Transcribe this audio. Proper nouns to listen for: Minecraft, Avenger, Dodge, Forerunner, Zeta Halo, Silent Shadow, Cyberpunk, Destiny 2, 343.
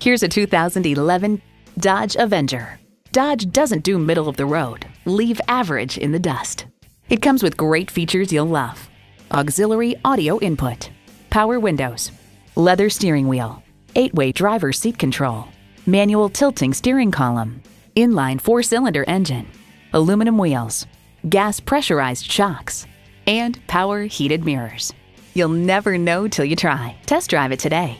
Here's a 2011 Dodge Avenger. Dodge doesn't do middle of the road. Leave average in the dust. It comes with great features you'll love. Auxiliary audio input, power windows, leather steering wheel, 8-way driver seat control, manual tilting steering column, inline 4-cylinder engine, aluminum wheels, gas pressurized shocks, and power heated mirrors. You'll never know till you try. Test drive it today.